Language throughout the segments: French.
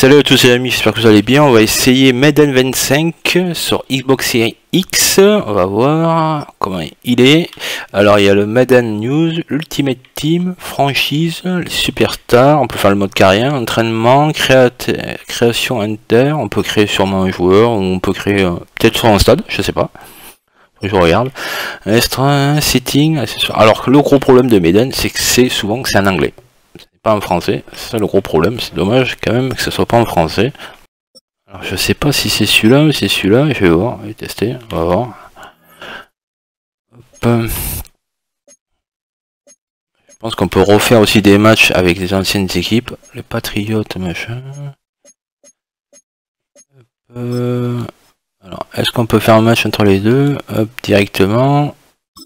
Salut à tous les amis, j'espère que vous allez bien. On va essayer Madden 25 sur Xbox Series X. On va voir comment il est. Alors il y a le Madden News, Ultimate Team, Franchise, les Superstar. On peut faire le mode carrière, entraînement, création inter. On peut créer sûrement un joueur ou on peut créer peut-être sur un stade, je sais pas. Je regarde. Extra, setting, accessoires. Alors que le gros problème de Madden, c'est que c'est souvent que c'est en anglais. Pas en français, c'est ça le gros problème, c'est dommage quand même que ce soit pas en français. Alors je sais pas si c'est celui-là ou c'est celui-là, je vais voir, je vais tester, on va voir. Hop. Je pense qu'on peut refaire aussi des matchs avec des anciennes équipes, les Patriots, machin. Alors, est-ce qu'on peut faire un match entre les deux? Hop, directement.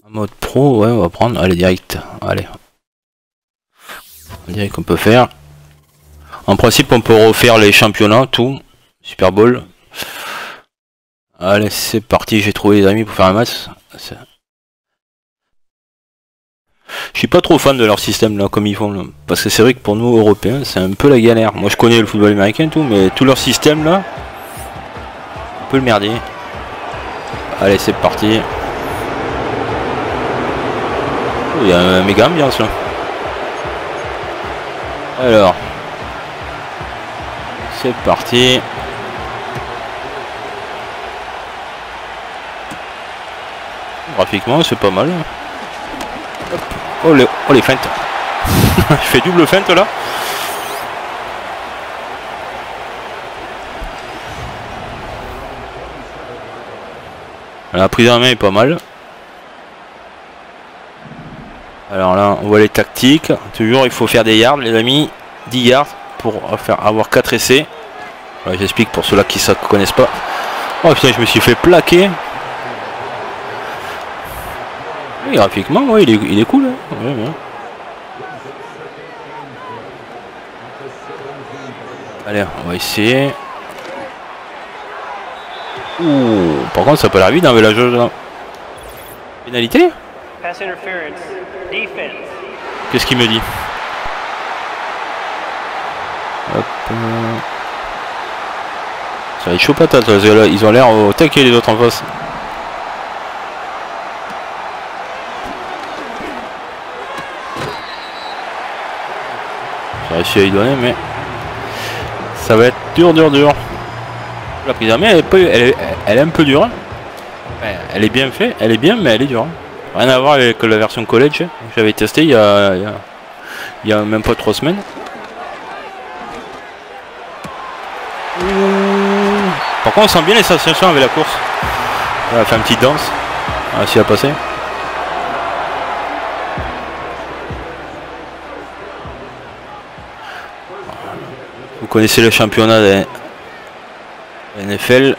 En mode pro, ouais, on va prendre, allez, direct, allez. On dirait qu'on peut faire. En principe, on peut refaire les championnats, tout. Super Bowl. Allez, c'est parti. J'ai trouvé les amis pour faire un match. Je suis pas trop fan de leur système là, comme ils font là. Parce que c'est vrai que pour nous Européens, c'est un peu la galère. Moi, je connais le football américain, tout, mais tout leur système là, on peut le merder. Allez, c'est parti. Il y a un méga ambiance là. Alors, c'est parti. Graphiquement, c'est pas mal. Hop. Oh les feintes. Je fais double feinte là. La prise en main est pas mal. Alors là, on voit les tactiques. Toujours, il faut faire des yards, les amis. 10 yards pour faire avoir 4 essais. J'explique pour ceux-là qui ne connaissent pas. Oh putain, je me suis fait plaquer. Et graphiquement, ouais, il est cool. Hein. Ouais, ouais. Allez, on va essayer. Ouh, par contre, ça peut l'air vite avec la jauge. Pénalité ? Qu'est-ce qu'il me dit? Hop. Ça va être chaud patate, là, ils ont l'air au taquet les autres en face. J'ai réussi à lui donner, mais ça va être dur. La prise en main, elle est un peu dure. Elle est bien faite, elle est bien, mais elle est dure. Rien à voir avec la version college que j'avais testé il y a même pas 3 semaines. Par contre on sent bien les sensations avec la course. On a fait une petite danse. On a essayé à passer. Vous connaissez le championnat des NFL.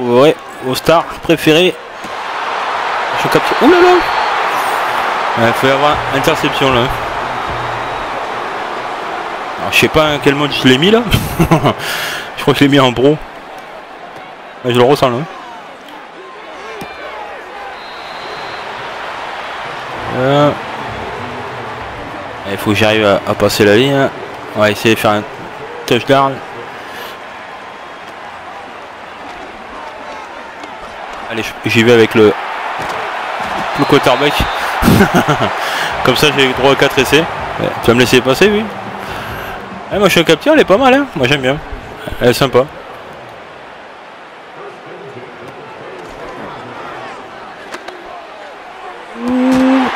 Vous verrez vos stars préférées. Ouh là là, il faut y avoir interception là. Alors, je sais pas à quel mode je l'ai mis là. Je crois que je l'ai mis en pro. Je le ressens là. Il faut que j'arrive à passer la ligne. On va essayer de faire un touchdown. Allez, j'y vais avec le quarterback. Comme ça j'ai eu droit à 4 essais. Ouais. Tu vas me laisser passer, oui. Eh, moi je suis un capteur, elle est pas mal, hein. Moi j'aime bien. Elle est sympa.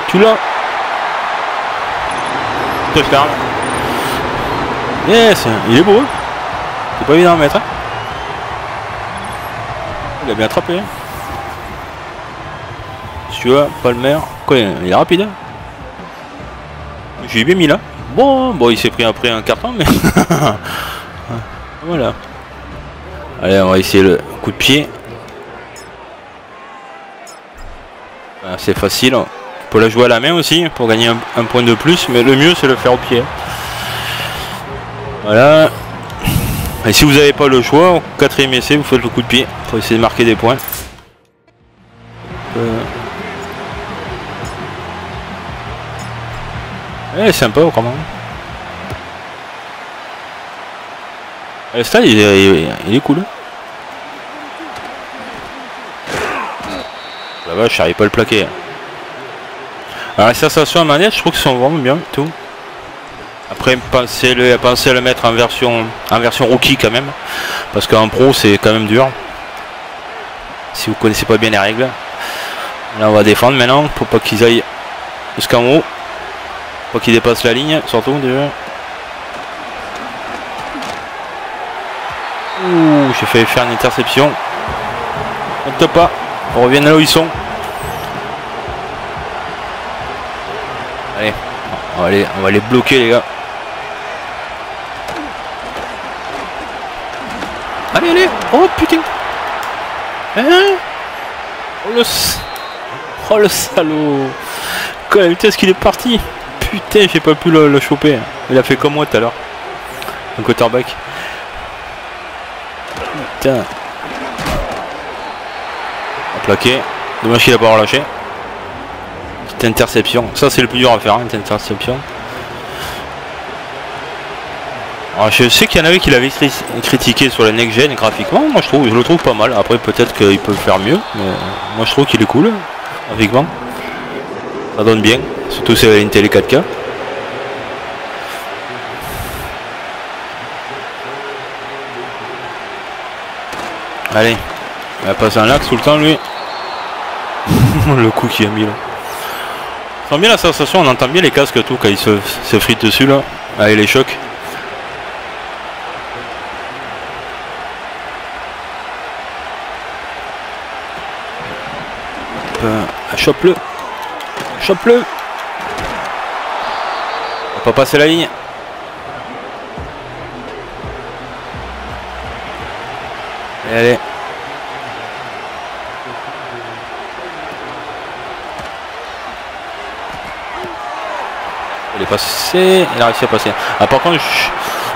Tu l'as. Touchdown. Yes, il est beau. Hein. C'est pas évident à mettre. Hein. Il a bien attrapé. Hein. Tu vois, Palmer, quoi, il est rapide. J'ai bien mis là. Bon, il s'est pris après un carton, mais voilà. Allez, on va essayer le coup de pied. Ben, c'est facile. On peut la jouer à la main aussi pour gagner un point de plus, mais le mieux c'est le faire au pied. Voilà. Et si vous n'avez pas le choix, au 4ème essai, vous faites le coup de pied pour essayer de marquer des points. Eh, sympa, comment? Le stade il est cool. La vache, j'arrive pas à le plaquer. Alors les sensations en manette, je trouve qu'ils sont vraiment bien tout. Après pensez à le mettre en version rookie quand même. Parce qu'en pro c'est quand même dur. Si vous connaissez pas bien les règles. Là on va défendre maintenant pour pas qu'ils aillent jusqu'en haut. Pour qu'ils dépassent la ligne, surtout déjà. Ouh, j'ai failli faire une interception. On ne tape pas. On revient là où ils sont. Allez, on va les bloquer les gars. Allez, allez. Oh putain. Hein, oh le salaud. Quelle vitesse qu'il est parti. Putain, j'ai pas pu le choper. Il a fait comme moi tout à l'heure. Un quarterback. Putain. Plaqué. Dommage qu'il a pas relâché. Petite interception. Ça c'est le plus dur à faire, hein, une interception. Alors, je sais qu'il y en avait qui l'avaient critiqué sur la next gen graphiquement. Moi je le trouve pas mal. Après peut-être qu'il peut faire mieux. Mais moi je trouve qu'il est cool. Graphiquement. Ça donne bien. Surtout si elle a une télé 4K. Allez, il va passer un lac tout le temps lui. Le coup qu'il a mis là. On sent bien la sensation, on entend bien les casques tout quand ils se fritent dessus là. Allez les chocs. Chope-le. Chope-le. On va pas passer la ligne. Allez, allez. Il est passé, il a réussi à passer. Ah, par contre,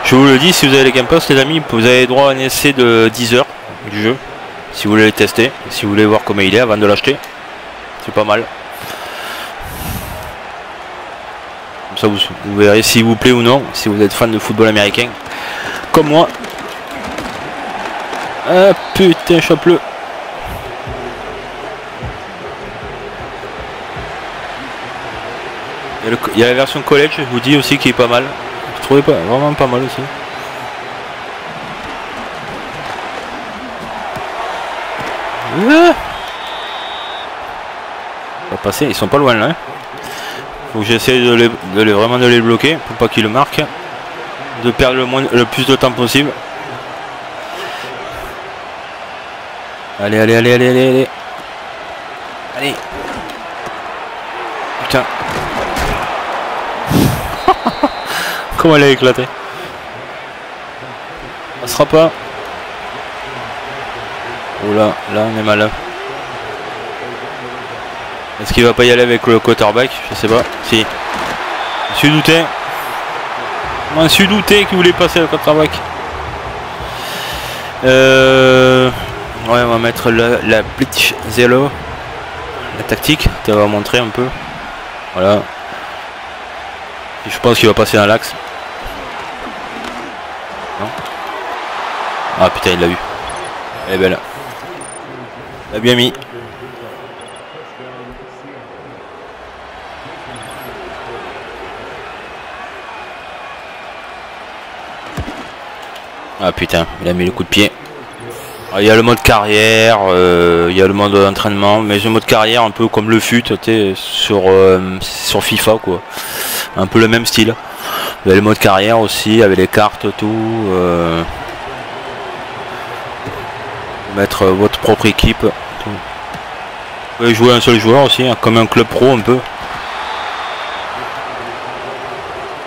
je vous le dis, si vous avez les Game Pass, les amis, vous avez droit à un essai de 10 heures du jeu. Si vous voulez le tester, si vous voulez voir comment il est avant de l'acheter, c'est pas mal. Comme ça, vous verrez s'il vous plaît ou non, si vous êtes fan de football américain, comme moi. Ah putain, chope-le. Il y a la version college, je vous dis aussi, qui est pas mal. Vous trouvez pas vraiment pas mal aussi. On va passer, ils sont pas loin là. Hein. Faut que j'essaie de les bloquer pour pas qu'ils le marquent. De perdre le plus de temps possible. Allez, allez, allez, allez, allez, allez. Allez. Putain. Comment elle a éclaté. Ça sera pas. Oh là, là on est mal. Est-ce qu'il va pas y aller avec le quarterback? Je sais pas. Si. Je suis douté. Je me suis douté qu'il voulait passer le quarterback. Ouais, on va mettre la blitz zéro. La tactique, tu vas montrer un peu. Voilà. Et je pense qu'il va passer dans l'axe. Non. Ah putain, il l'a eu. Elle est belle. Elle a bien mis. Ah putain, il a mis le coup de pied. Il y a le mode carrière, il y a le mode d'entraînement, mais le mode carrière un peu comme le fut sur FIFA quoi, un peu le même style. Il y a le mode carrière aussi avec les cartes tout. Mettre votre propre équipe. Tout. Vous pouvez jouer un seul joueur aussi, hein, comme un club pro un peu.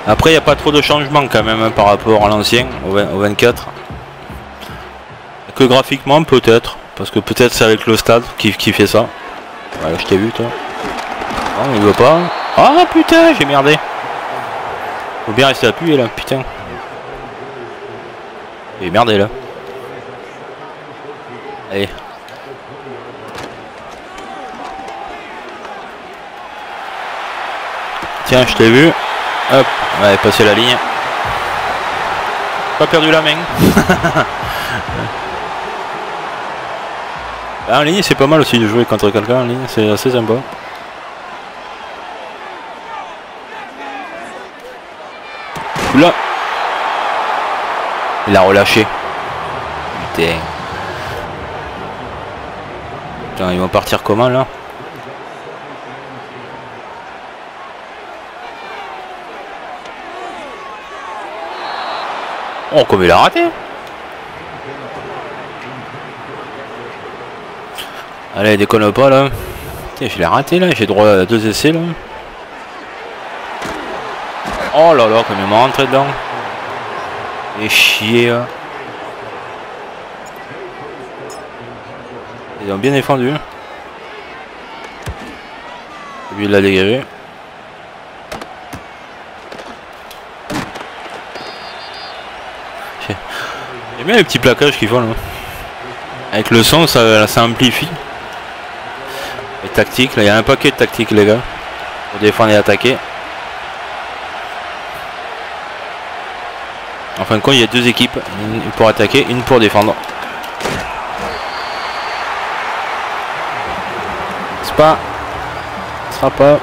Après il n'y a pas trop de changements quand même hein, par rapport à l'ancien, au 24. Que graphiquement peut-être, parce que peut-être c'est avec le stade qui fait ça. Voilà, je t'ai vu toi. Non, il veut pas. Ah putain, j'ai merdé. Faut bien rester appuyé là, putain. J'ai merdé là. Allez. Tiens, je t'ai vu. Hop, allez, passer la ligne. Pas perdu la main. En ligne, c'est pas mal aussi de jouer contre quelqu'un en ligne, c'est assez sympa. Oula. Il a relâché. Putain. Putain, ils vont partir comment là? Oh, comme il a raté! Allez, déconne pas là! Putain, je l'ai raté là, j'ai droit à 2 essais là! Oh là là, comme il m'a rentré dedans! Et chier là! Ils ont bien défendu! Lui il l'a dégagé! J'aime bien les petits plaquages qu'ils font là. Avec le son, ça amplifie. Les tactiques, là, il y a un paquet de tactiques, les gars. Pour défendre et attaquer. En fin de compte, il y a 2 équipes. Une pour attaquer, une pour défendre. C'est pas. Ce sera pas.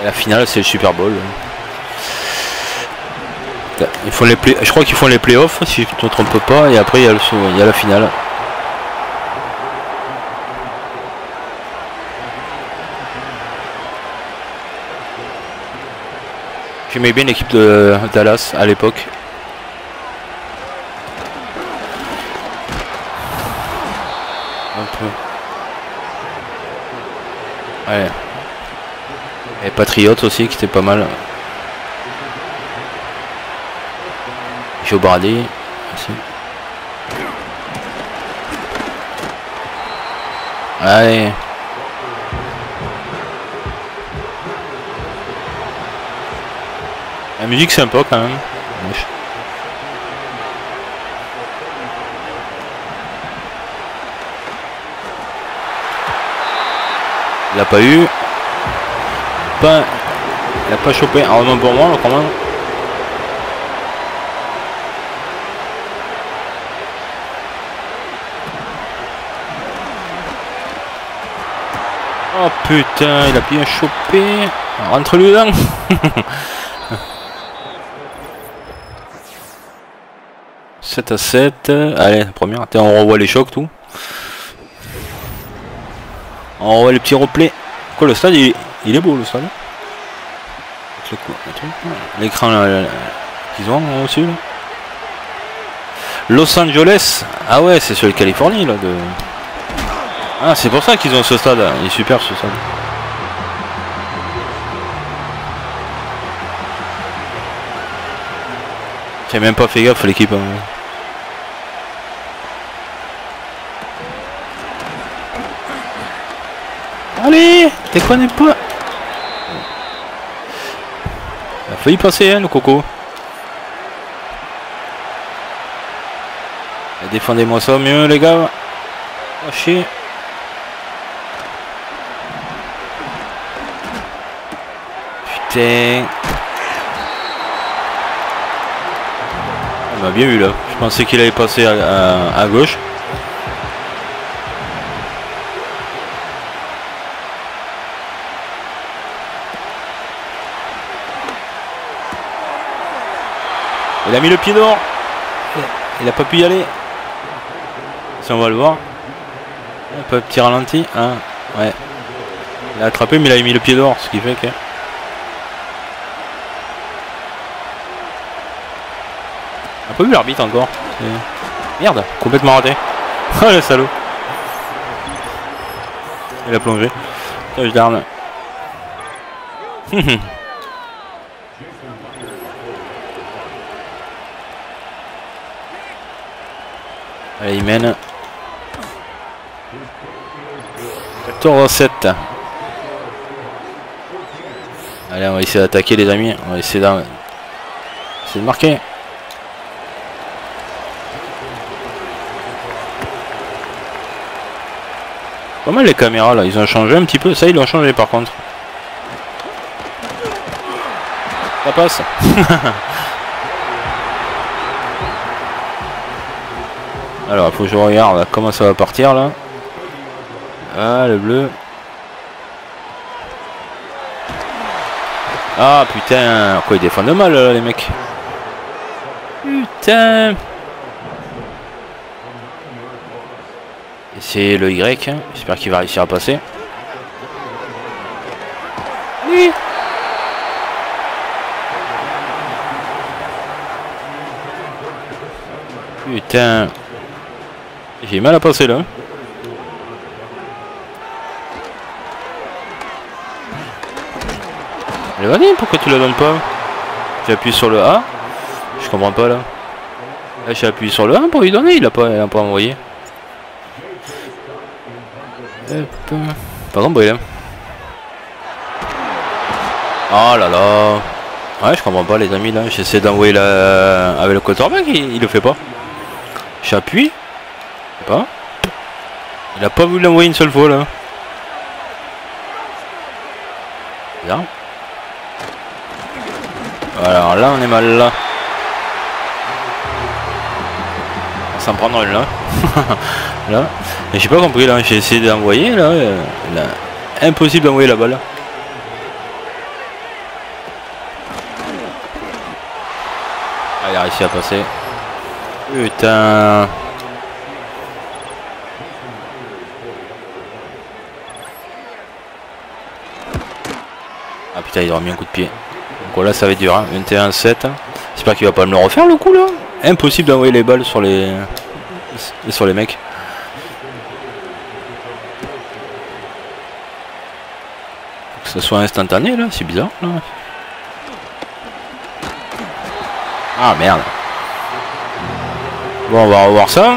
Et la finale, c'est le Super Bowl. Là. Il faut les play... Je crois qu'ils font les playoffs si je ne me trompe pas, et après il y a la finale. J'aimais bien l'équipe de Dallas à l'époque. Un peu. Ouais. Et Patriots aussi qui était pas mal. Au Bradé aussi. Allez. La musique sympa quand même. Il l'a pas eu. Pas... Il l'a pas chopé. Ah non pour moi là, quand même. Oh putain, il a bien chopé. Rentre-lui dedans. 7 à 7. Allez, première. On revoit les chocs, tout. On revoit les petits replays. Quoi, le stade, il est beau, le stade. L'écran qu'ils ont au-dessus. Los Angeles. Ah ouais, c'est celui de Californie, là. Ah, c'est pour ça qu'ils ont ce stade, il est super ce stade. J'ai même pas fait gaffe l'équipe. Hein. Allez, déconne pas. Il a failli passer hein, le coco. Défendez-moi ça mieux les gars. Oh chier. Elle m'a bien vu là. Je pensais qu'il allait passer à gauche. Il a mis le pied dehors. Il n'a pas pu y aller. Si on va le voir. Un peu petit ralenti. Hein. Ouais. Il a attrapé mais il a mis le pied dehors. Ce qui fait que... On a pas vu l'arbitre encore. Merde, complètement raté. Oh le salaud. Il a plongé. Je l'arme. Allez, il mène. 14 à 7. Allez, on va essayer d'attaquer les amis. On va essayer de marquer. Pas mal les caméras là, ils ont changé un petit peu, ça ils l'ont changé par contre. Ça passe. Alors, il faut que je regarde là, comment ça va partir là. Ah, le bleu. Ah putain, quoi, ils défendent mal là, les mecs. Putain. C'est le Y, hein. J'espère qu'il va réussir à passer. Oui. Putain. J'ai mal à passer là. Mais vas-y, pourquoi tu la donnes pas? J'appuie sur le A. Je comprends pas là. Là j'ai appuyé sur le A pour lui donner, il a pas envoyé. Par contre, il est. Oh là là. Ouais, je comprends pas les amis là. J'essaie d'envoyer la... avec le quarterback, il le fait pas. J'appuie. Pas. Il a pas voulu l'envoyer une seule fois là. Bien. Alors là on est mal là. On s'en prendra une là. Là. Et j'ai pas compris là, j'ai essayé d'envoyer là, là. Impossible d'envoyer la balle. Ah, il a réussi à passer. Putain. Ah putain, il aura mis un coup de pied. Donc là ça va être dur, hein. 21-7. J'espère qu'il va pas me le refaire le coup là. Impossible d'envoyer les balles sur les mecs. Faut que ce soit instantané là, c'est bizarre là. Ah merde. Bon, on va revoir ça.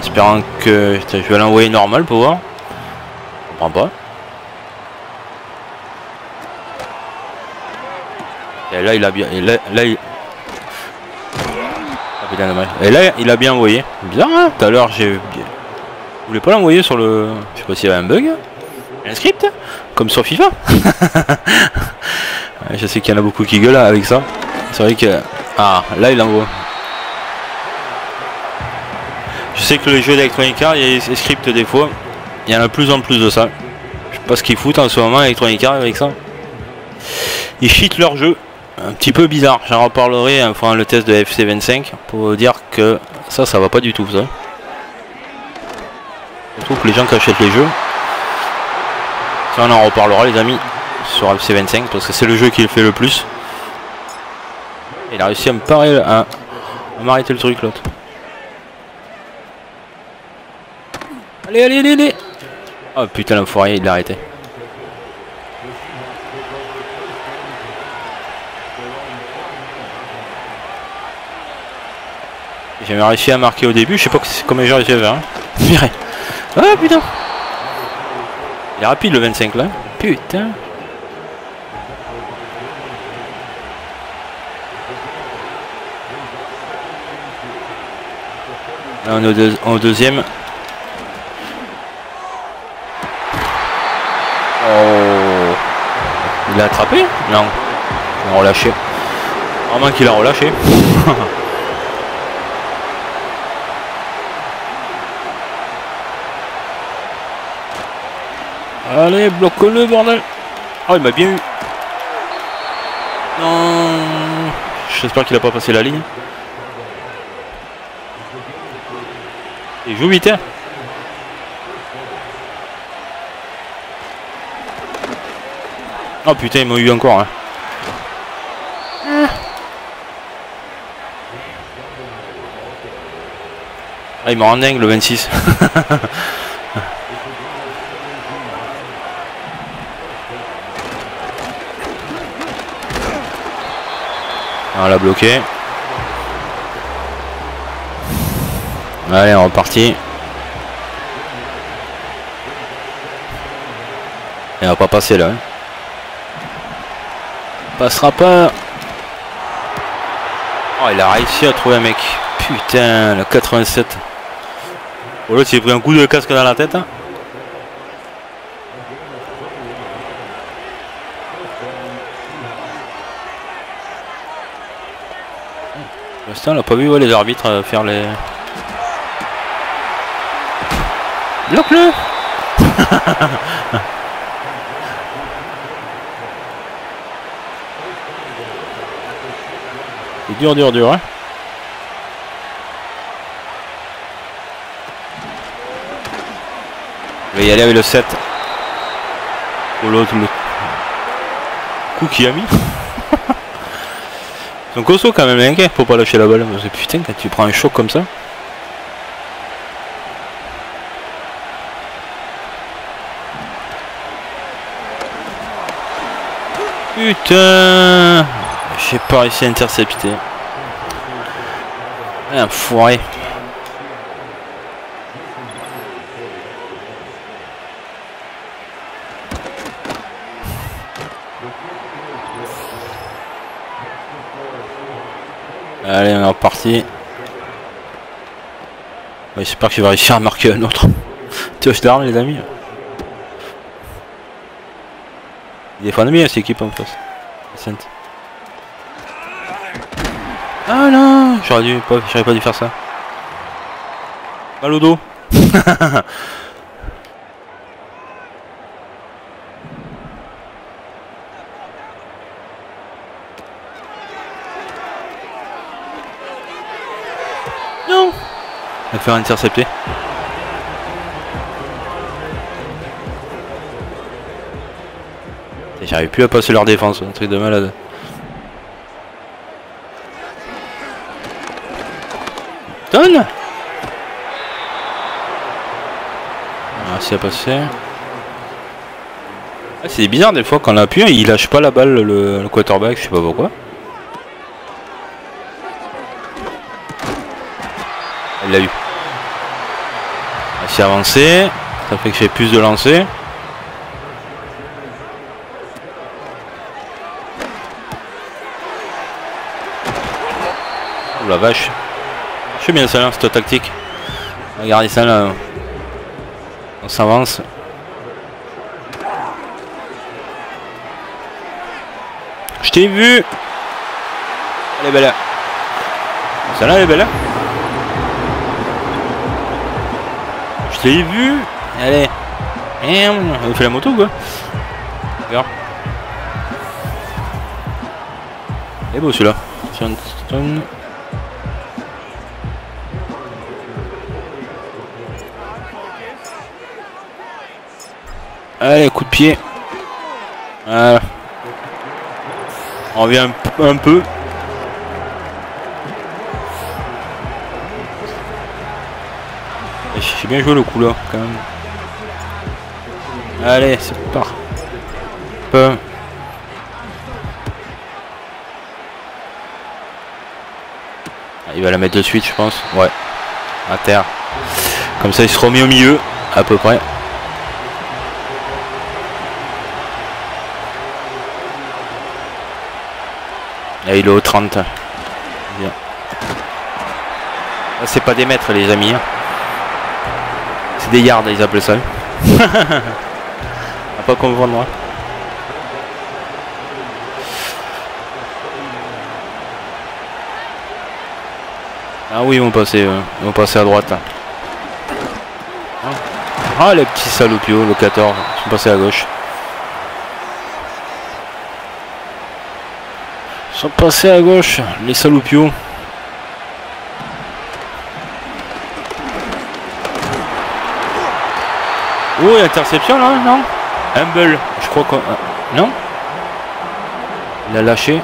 Espérant que je vais l'envoyer normal pour voir. Je comprends pas. Et là il a bien. Et là il... Ah putain dommage. Et là il a bien envoyé. Bizarre hein. Tout à l'heure j'ai. Je voulais pas l'envoyer sur le. Je sais pas s'il y avait un bug. Un script. Comme sur FIFA. Je sais qu'il y en a beaucoup qui gueulent avec ça. C'est vrai que. Ah là il envoie. Je sais que le jeu d'Electronic Arts, il y a des scripts des fois. Il y en a de plus en plus de ça. Je sais pas ce qu'ils foutent en ce moment Electronic Arts avec ça. Ils cheatent leur jeu. Un petit peu bizarre, j'en reparlerai en faisant le test de FC-25 pour dire que ça va pas du tout ça. Je trouve que les gens qui achètent les jeux, ça on en reparlera les amis sur FC-25 parce que c'est le jeu qui le fait le plus. Il a réussi à me parer, à m'arrêter le truc l'autre. Allez, allez, allez, allez. Oh putain l'enfoiré il l'a arrêté. J'ai réussi à marquer au début, je sais pas combien j'ai réussi à faire. Hein. Ah putain! Il est rapide le 25 là. Putain! Là on est au deuxième. Oh! Il l'a attrapé? Non. Il l'a relâché. Vraiment qu'il l'a relâché. Allez, bloque-le, bordel! Oh, il m'a bien eu! Non! J'espère qu'il a pas passé la ligne. Il joue vite, hein! Oh putain, il m'a eu encore, hein! Ah, il m'a rendu dingue le 26. On l'a bloqué. Allez, on est reparti. Et on va pas passer là. Hein. Passera pas. Oh, il a réussi à trouver un mec. Putain, le 87. Oh, l'autre, il s'est pris un coup de casque dans la tête. Hein. Putain, on n'a pas vu les arbitres faire les... Bloque-le. C'est dur, dur, dur, hein. Je vais y aller avec le 7. Oh l'autre, le coup qu'il a mis. Ils sont costauds quand même, les mecs, faut pas lâcher la balle. Parce que putain, quand tu prends un choc comme ça. Putain, j'ai pas réussi à intercepter. Un foiré. Allez, on est reparti. Ouais, j'espère que je vais réussir à marquer un autre. Touche d'armes, les amis. Il est fan bien cette équipe en face. Ah non, j'aurais pas dû faire ça. Mal au dos. Non. On va faire intercepter. J'arrive plus à passer leur défense, un truc de malade. Donne. Ah, c'est passé. Ah, c'est bizarre des fois quand on appuie, il lâche pas la balle le quarterback, je sais pas pourquoi. Elle l'a eu. Ah, c'est avancé, ça fait que j'ai plus de lancer. La vache, je sais bien ça là, cette tactique. Regardez ça là, on s'avance. Je t'ai vu. Elle est belle. Ça là, elle est belle. Je t'ai vu. Allez. On fait la moto quoi. Regarde. Il est beau celui-là. Allez, coup de pied. Voilà. On revient un peu. J'ai bien joué le coup là, quand même. Allez, c'est parti. Il va la mettre de suite, je pense. Ouais. À terre. Comme ça, il se remet au milieu, à peu près. Et il est au 30. Bien. Là, c'est pas des mètres, les amis. C'est des yards, ils appellent ça. À pas comprendre, moi. Ah oui, ils vont passer à droite. Ah, les petits salopios, le 14. Ils sont passés à gauche. Sont passés à gauche, les saloupios. Oh, interception là, non? Humble, je crois qu'on... Non? Il a lâché.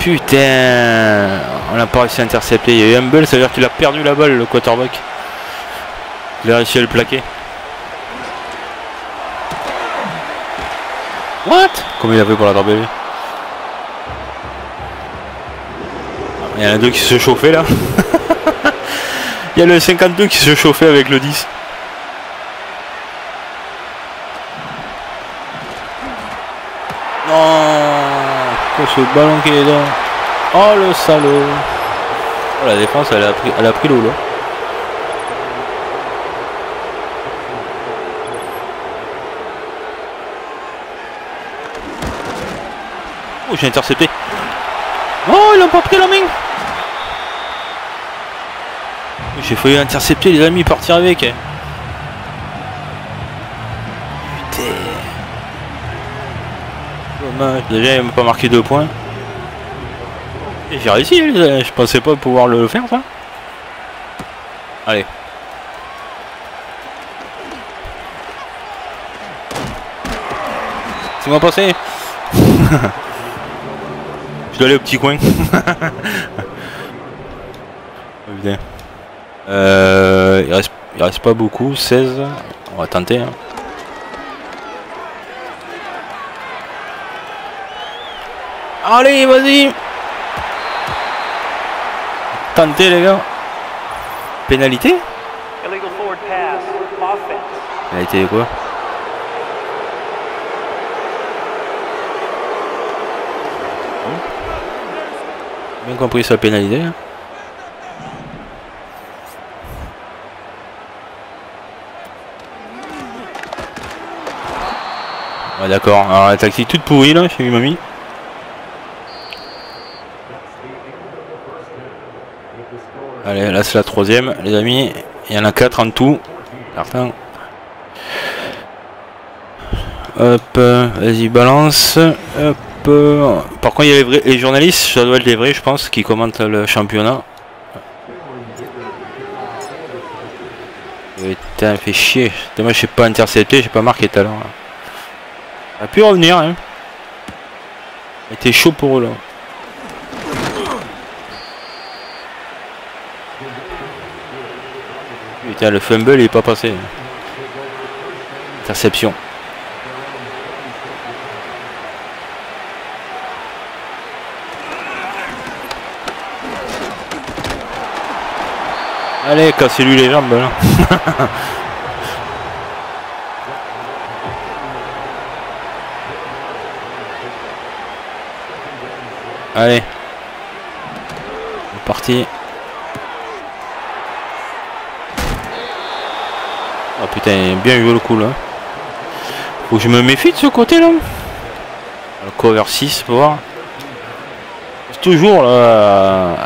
Putain! On n'a pas réussi à intercepter. Il y a eu Humble, ça veut dire qu'il a perdu la balle, le quarterback. Il a réussi à le plaquer. What? Comment il a fait pour l'attraper? Il y en a deux qui se chauffaient là. Il y a le 52 qui se chauffait avec le 10. Non, oh, ce ballon qui est là. Oh le salaud. Oh, la défense elle a pris l'eau là. Oh, j'ai intercepté. Oh, ils l'ont pas pris la main. J'ai failli intercepter les amis, partir avec. Putain. Dommage. Déjà, il m'a pas marqué 2 points. Et j'ai réussi, je pensais pas pouvoir le faire, ça. Allez. C'est moi passé. Je dois aller au petit coin. Oh, putain. Il reste pas beaucoup, 16. On va tenter. Hein. Allez, vas-y. Tentez, les gars. Pénalité? Pénalité de quoi? Bien compris, ça a pénalisé. Hein. Ouais, d'accord, alors la tactique toute pourrie là chez Mamie. Allez, là c'est la troisième, les amis. Il y en a 4 en tout. Certain. Hop, vas-y, balance. Hop. Par contre, il y a les journalistes, ça doit être les vrais, je pense, qui commentent le championnat. Putain, fait chier. Moi, je n'ai pas intercepté, j'ai pas marqué tout à l'heure. Ça a pu revenir, hein. C'était chaud pour eux, là. Putain, le fumble, il est pas passé. Interception. Allez, cassez-lui les jambes, là. Allez. C'est parti. Oh putain, bien eu le coup, là. Faut que je me méfie de ce côté, là. Le cover 6, pour voir. C'est toujours, là,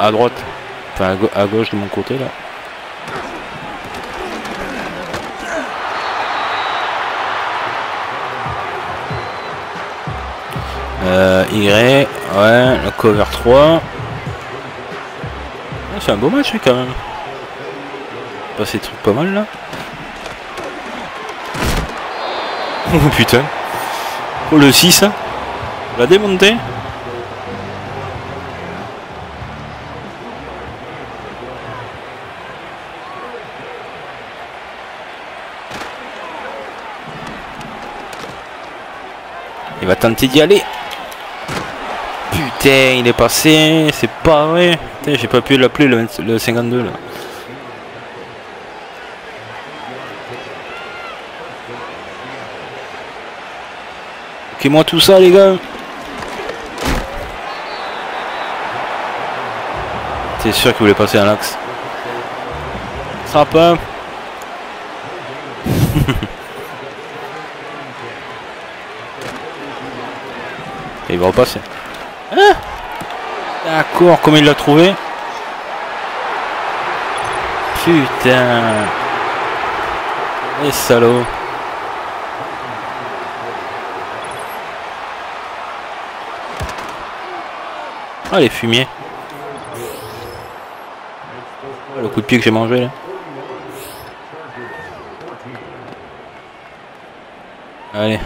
à droite. Enfin, à gauche de mon côté là. Y, ouais, le cover 3. Oh, c'est un beau match quand même. Passer des trucs pas mal là. Oh putain. Oh le 6, hein. On l'a démonté. Il va tenter d'y aller. Putain, il est passé. C'est pas vrai. Putain, j'ai pas pu l'appeler le 52 là. Ok, moi tout ça les gars. C'est sûr qu'il voulait passer à l'axe. Sympa. Il va repasser. Ah, d'accord, comment il l'a trouvé. Putain. Les salauds. Ah, les fumiers. Le coup de pied que j'ai mangé là. Allez.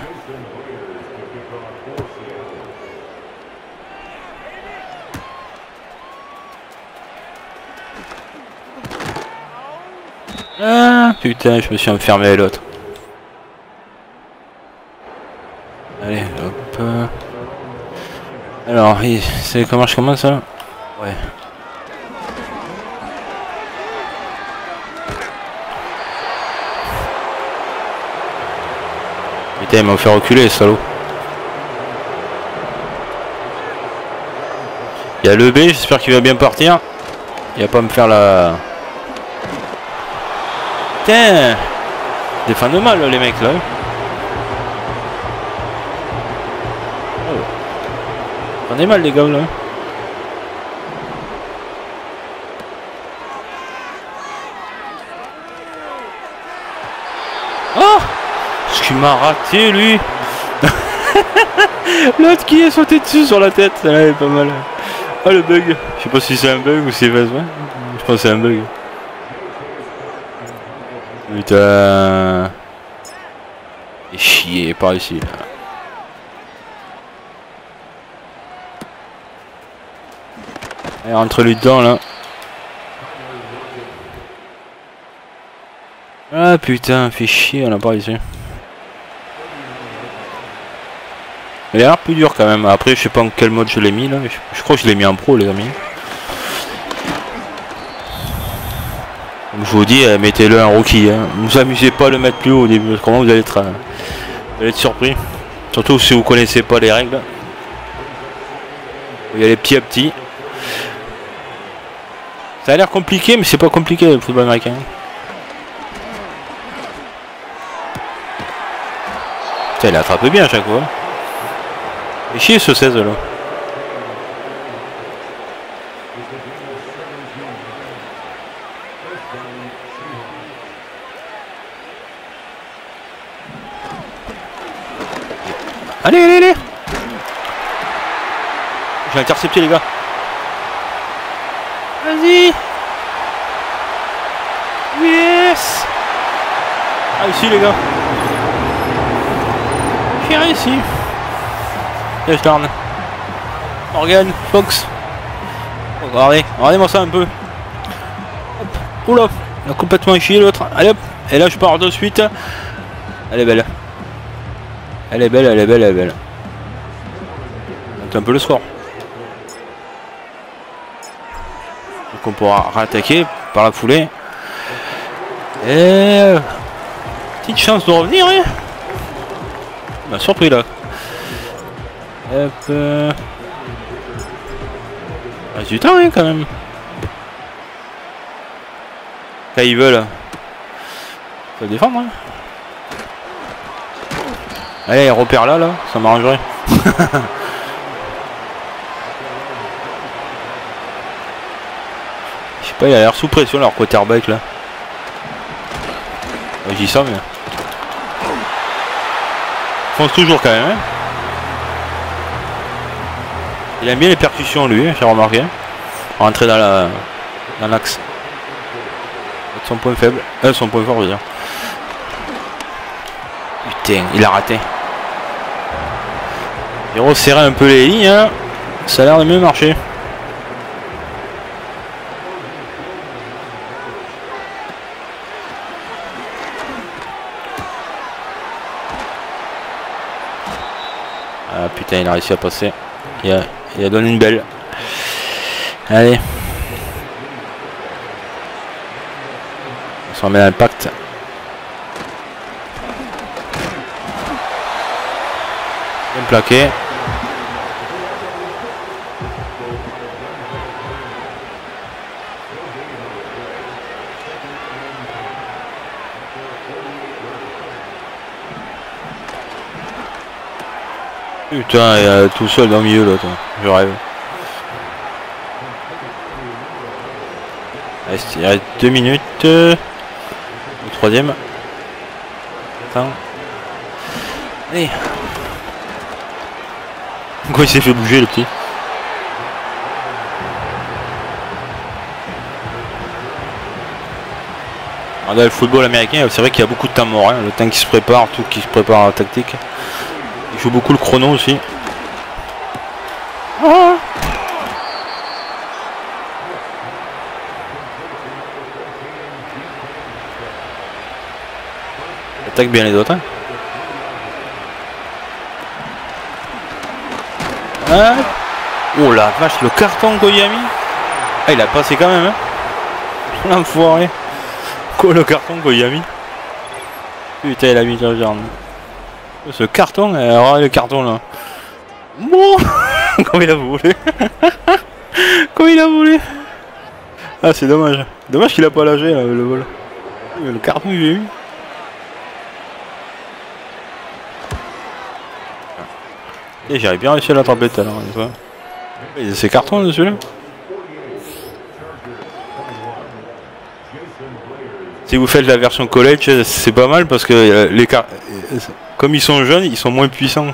Ah putain, je me suis enfermé à l'autre. Allez, hop. Alors, c'est comment je commence là? Ouais. Putain, il m'a fait reculer, salaud. Il y a le B, j'espère qu'il va bien partir. Il va pas me faire la... Putain, des fins de mal les mecs là. Oh. On est mal les gars là. qui m'a raté lui. L'autre qui a sauté dessus sur la tête, ça là est pas mal. Ah le bug, je sais pas si c'est un bug ou si c'est vachement. Je pense que c'est un bug. Putain. Et chier par ici là. Allez, rentre-lui dedans là. Ah putain, fait chier, on a pas réussi. Il a l'air plus dur quand même. Après, je sais pas en quel mode je l'ai mis là. Je crois que je l'ai mis en pro, les amis. Comme je vous dis, mettez-le en rookie. Hein. Vous amusez pas à le mettre plus haut au début, parce que vous allez être surpris. Surtout si vous connaissez pas les règles. Vous y allez petit à petit. Ça a l'air compliqué, mais c'est pas compliqué le football américain. Putain, il attrape bien à chaque fois. Il chie ce 16 là. Allez, allez, allez. J'ai intercepté les gars. Vas-y. Yes. Ah ici les gars. J'ai réussi. Yes, darn. Morgan Fox. Regardez, regardez-moi ça un peu. Hop. Oula, il a complètement échoué l'autre. Allez hop. Et là je pars de suite. Elle est belle. Elle est belle, elle est belle, elle est belle. Donc un peu le score. On pourra réattaquer par la foulée et petite chance de revenir, hein. Il m'a surpris là. Hop, reste du temps, hein, quand même. Là ils veulent se défendre, hein. Allez repère là, là ça m'arrangerait. Ouais, il a l'air sous pression leur quarterback là. Ouais, je dis ça mais... Il fonce toujours quand même, hein. Il aime bien les percussions lui, hein, j'ai remarqué. Rentrer dans la... dans l'axe. Son point faible. Son point fort je veux dire. Putain, il a raté. Il resserrait un peu les lignes, hein. Ça a l'air de mieux marcher. Putain, il a réussi à passer. Il a donné une belle. Allez. On s'en met à l'impact. Bien plaqué. Putain, il est tout seul dans le milieu là, toi. Je rêve. Il reste 2 minutes. Le troisième. Attends. Allez. Pourquoi il s'est fait bouger le petit? Regardez le football américain, c'est vrai qu'il y a beaucoup de temps mort, hein. Le temps qui se prépare, tout qui se prépare en tactique. Il joue beaucoup le chrono aussi. Ah. Attaque bien les autres, hein. Ah. Oh la vache, le carton qu'il a mis. Ah, il a passé quand même, hein. L'enfoiré. Quoi, le carton qu'il a mis. Putain, il a mis le genre. Ce carton, regardez le carton là. Bon, comme il a voulu. Comme il a voulu. Ah, c'est dommage. Dommage qu'il a pas lâché là, le vol. Le carton que j'ai eu. Et j'avais bien réussi à l'attraper tout à l'heure. Il y a ces cartons dessus là. Si vous faites la version college, c'est pas mal parce que les car... comme ils sont jeunes, ils sont moins puissants.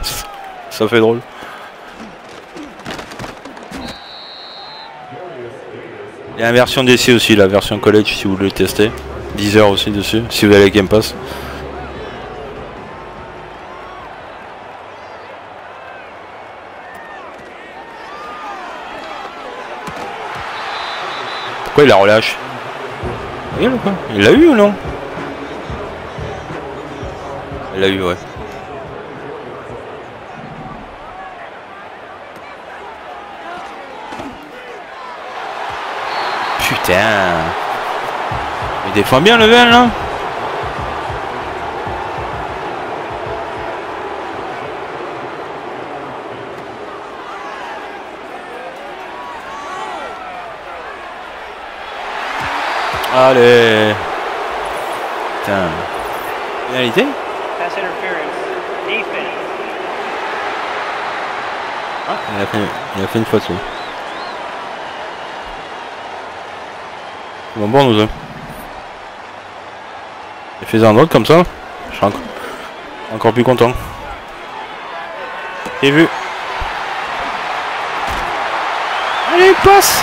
Ça fait drôle. Il y a la version DC aussi, la version college si vous voulez tester. 10 heures aussi dessus, si vous avez la Game Pass. Pourquoi il la relâche? Il l'a eu ou non? Il l'a eu, ouais. Putain! Il défend bien le VL là? Allez! Putain. Finalité? Ah, il a fait une faute. Bon, bon, nous deux. Il fait un autre comme ça. Je suis encore plus content. Et vu. Allez, passe!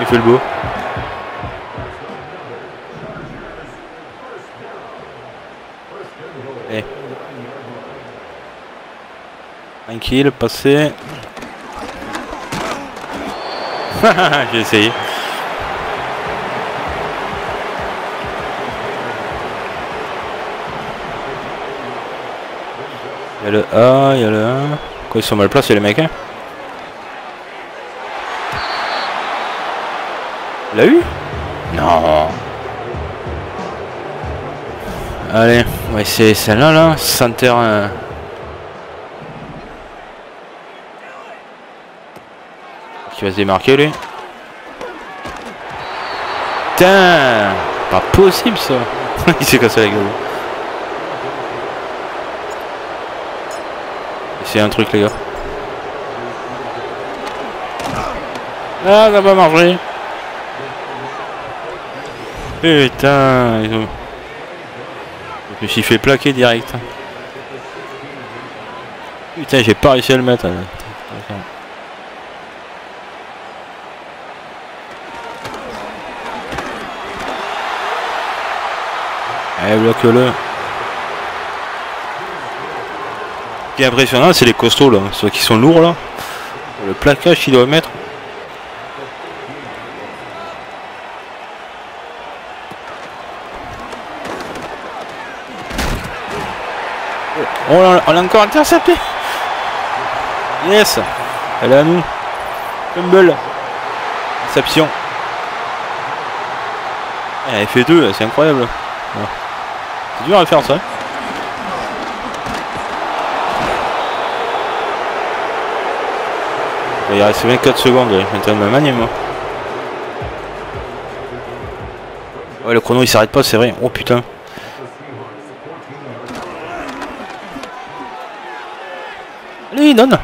Il fait le beau. Et. Tranquille, passé. J'ai essayé. Il y a le A, il y a le 1. Quoi, ils sont mal placés les mecs hein? Il l'a eu? Non. Allez, on va essayer celle-là, là. Center. Qui va se démarquer, lui. Putain! Pas possible, ça. Il s'est cassé la gueule. C'est un truc, les gars. Ah, ça va pas marcher. Putain, ils ont... Je me suis fait plaquer direct. Putain, j'ai pas réussi à le mettre. Allez, bloque-le. Ce qui est impressionnant, c'est les costauds là, ceux qui sont lourds là. Le plaquage qu'ils doivent mettre. On l'a encore intercepté. Yes. Elle est à nous. Fumble. Interception. Elle fait deux, c'est incroyable. Ouais. C'est dur à faire ça. Il reste 24 secondes. Je m'étonne de ma manie, moi. Ouais, le chrono il s'arrête pas, c'est vrai. Oh putain. Allez, donne.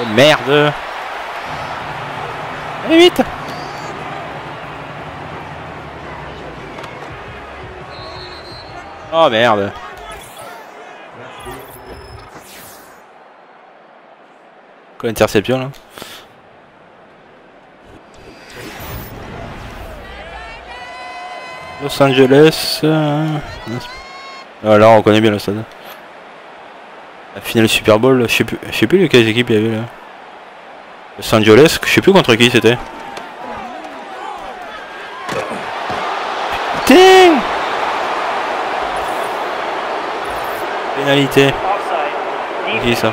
Oh merde. Allez, vite. Oh merde. Quoi, interception là? Los Angeles. Ah, là on connaît bien le stade. La finale Super Bowl, je sais plus de quelle équipe il y avait là. Los Angeles, je sais plus contre qui c'était. Putain! Pénalité. C'est qui ça?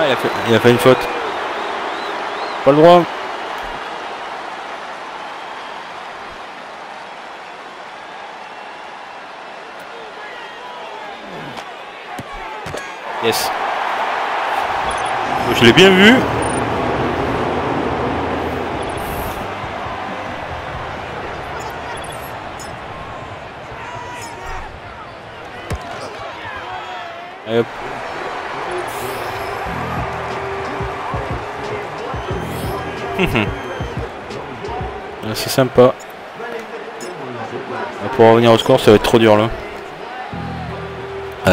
Ah, il a fait une faute. Pas le droit. Yes. Je l'ai bien vu. Allez, hop. C'est sympa. Pour revenir au score, ça va être trop dur là.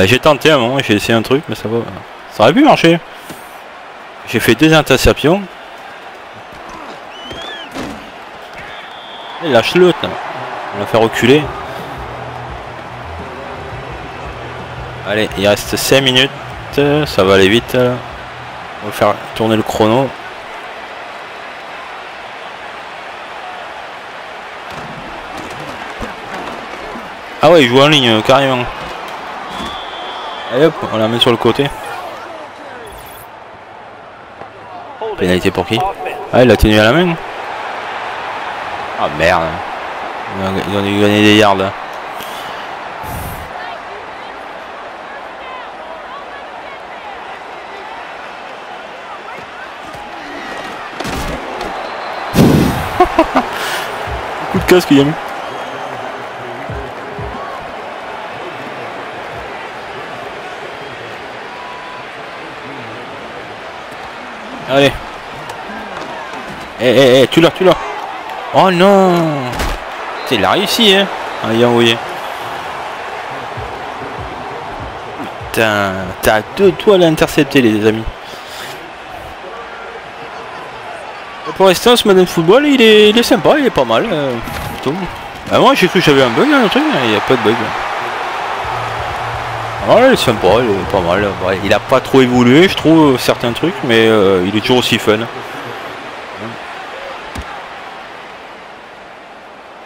J'ai tenté à un moment, j'ai essayé un truc, mais ça va. Ça aurait pu marcher. J'ai fait deux interceptions. Lâche-le, on va faire reculer. Allez, il reste 5 minutes. Ça va aller vite. On va faire tourner le chrono. Ah ouais, il joue en ligne carrément. Allez hop, on la met sur le côté. Pénalité pour qui? Ah, il l'a tenu à la main. Ah merde. Ils ont dû gagner des yards là. Coup de casque qu'il y a mis. Allez. Eh, tu l'as. Oh non! Il a réussi, hein! Ah, il a envoyé. Putain, t'as deux doigts à l'intercepter, les amis. Et pour l'instant, ce Madden Football, il est sympa, il est pas mal. Tout. Bah, moi, j'ai cru que j'avais un bug, là, le truc, il n'y a pas de bug. Ah, il est sympa, il est pas mal. Ouais, il a pas trop évolué, je trouve, certains trucs, mais il est toujours aussi fun.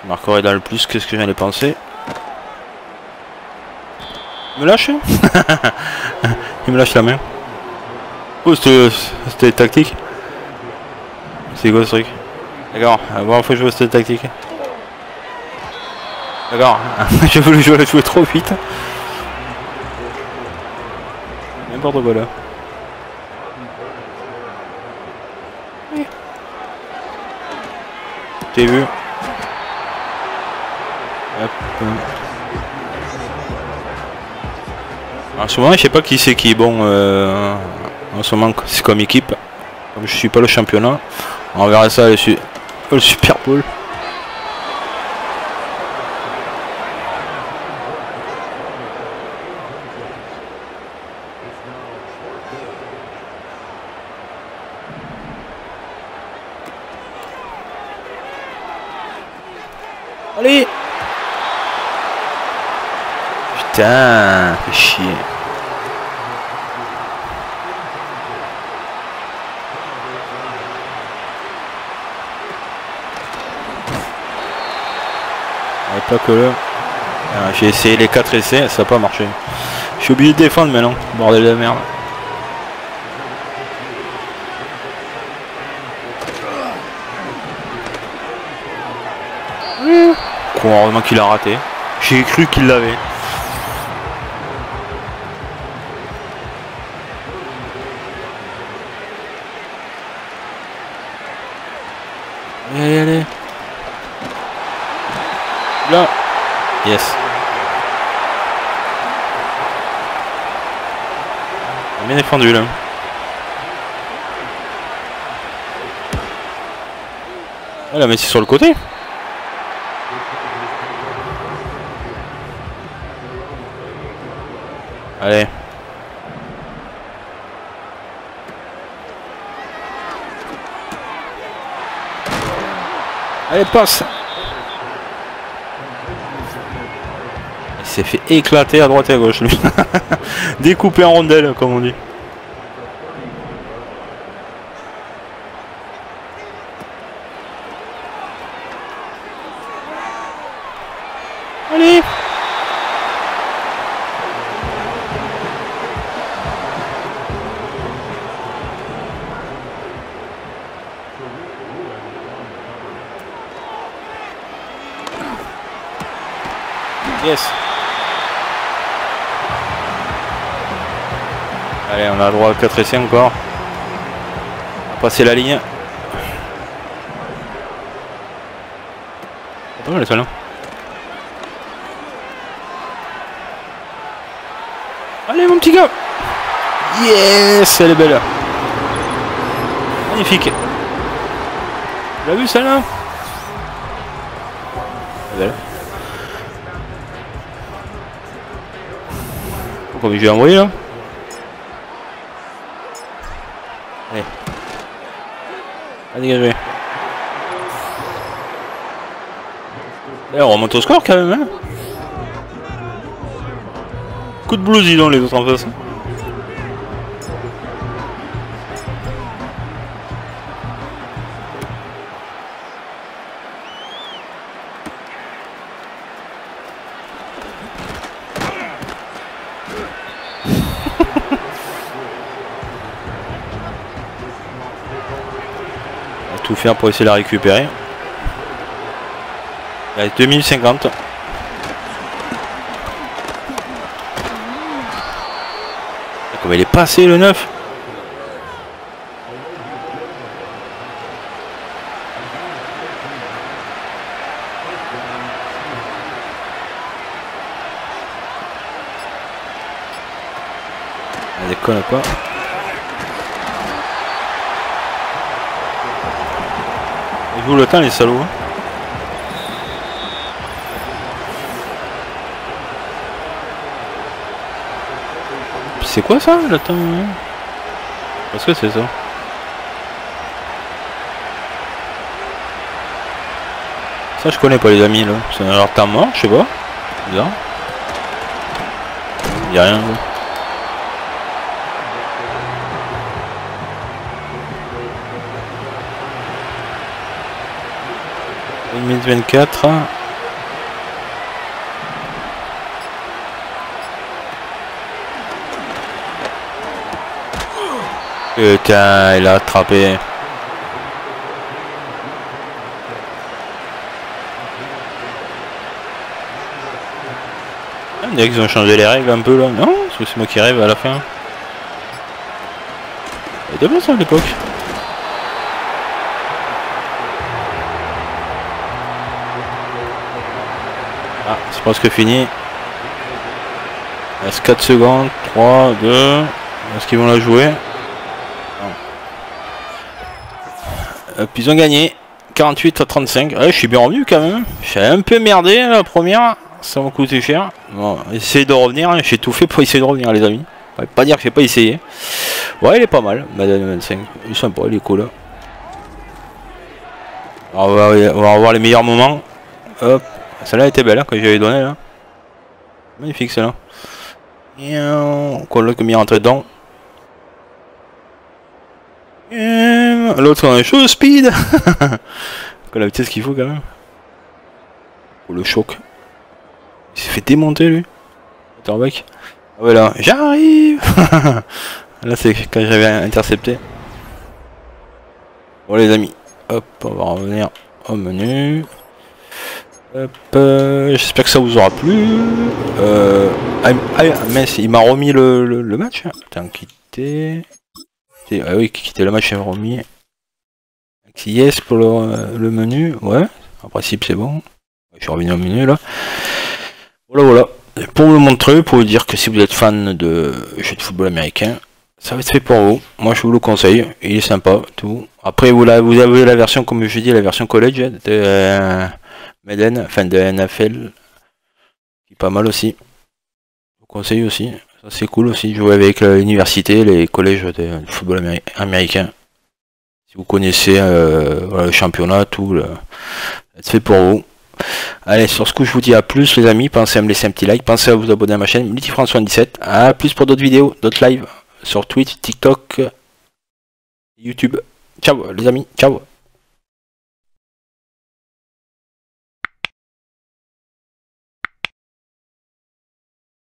Marqueur est dans le plus, qu'est-ce que j'en ai pensé? Il me lâche. Il me lâche la main. Oh, c'était tactique. C'est quoi ce truc? D'accord, bon, faut jouer cette tactique. D'accord, je voulais jouer trop vite. N'importe quoi là. T'es vu? En ce moment, je sais pas qui c'est qui est bon. En ce moment, c'est comme équipe. Comme je suis pas le championnat, on verra ça le Super Bowl. Allez! Putain, fait chier. Et pas que là. J'ai essayé les 4 essais, ça n'a pas marché. Je suis obligé de défendre maintenant. Bordel de merde. Quoi, heureusement qu'il a raté. J'ai cru qu'il l'avait. Allez. Là. Yes. Bien défendu là. Elle a mis sur le côté. Allez. Allez, passe. Il s'est fait éclater à droite et à gauche, lui. Découpé en rondelles, comme on dit. Allez. Yes. Allez, on a le droit à 4 essais encore. On va passer la ligne. Oh, les salons. Allez, mon petit gars. Yes, elle est belle. Magnifique. Tu l'as vu celle-là? Comme je l'ai envoyé là. Allez. Allez, dégager. D'ailleurs, on remonte au score quand même, hein. Coup de blues, ils ont les autres en face. Faire pour essayer de la récupérer. Il reste 2050. Comment il est passé le 9? Elle déconne quoi? D'où le temps les salauds. C'est quoi ça le temps? Est-ce que c'est ça? Ça je connais pas les amis là. C'est leur temps mort, je sais pas. Bizarre. Il n'y a rien là. Minute 24. Putain, il a attrapé. On dirait qu'ils ont changé les règles un peu là. Non, c'est moi qui rêve à la fin. C'était bon ça à l'époque. Je pense que fini. Il reste 4 secondes. 3, 2. Est-ce qu'ils vont la jouer? Non. Hop, ils ont gagné. 48 à 35. Ouais, je suis bien revenu quand même. J'ai un peu merdé la première. Ça m'a coûté cher. Bon, essayer de revenir. J'ai tout fait pour essayer de revenir, les amis. Ouais, pas dire que j'ai pas essayé. Ouais, il est pas mal. Madden 25. Il est sympa, il est cool. Alors, on va revoir les meilleurs moments. Hop. Celle-là était belle, hein, que j'avais donnée là. Magnifique celle-là. Quoi, l'autre comme il est rentré dedans. L'autre on a chaud speed. Quoi, la vitesse qu'il faut quand même. Ou le choc. Il s'est fait démonter lui. Quarterback. Ah ouais là, j'arrive. Là c'est quand j'avais intercepté. Bon les amis, hop, on va revenir au menu. J'espère que ça vous aura plu. Mince, il m'a remis le match. Attends, quitter. Ah oui, quitter le match, il m'a remis. Yes pour le menu. Ouais, en principe c'est bon. Je suis revenu au menu là. Voilà, voilà. Et pour vous le montrer, pour vous dire que si vous êtes fan de jeux de football américain, ça va être fait pour vous. Moi je vous le conseille. Il est sympa, tout. Après, vous avez la version, comme je dis, la version college. Madden, enfin de NFL, qui est pas mal aussi. Je vous conseille aussi, ça c'est cool aussi, jouer avec l'université, les collèges de football américain. Si vous connaissez voilà, le championnat, tout, c'est fait pour vous. Allez, sur ce coup je vous dis à plus les amis, pensez à me laisser un petit like, pensez à vous abonner à ma chaîne Multifrance 17, à plus pour d'autres vidéos, d'autres lives, sur Twitch, TikTok, YouTube. Ciao les amis, ciao.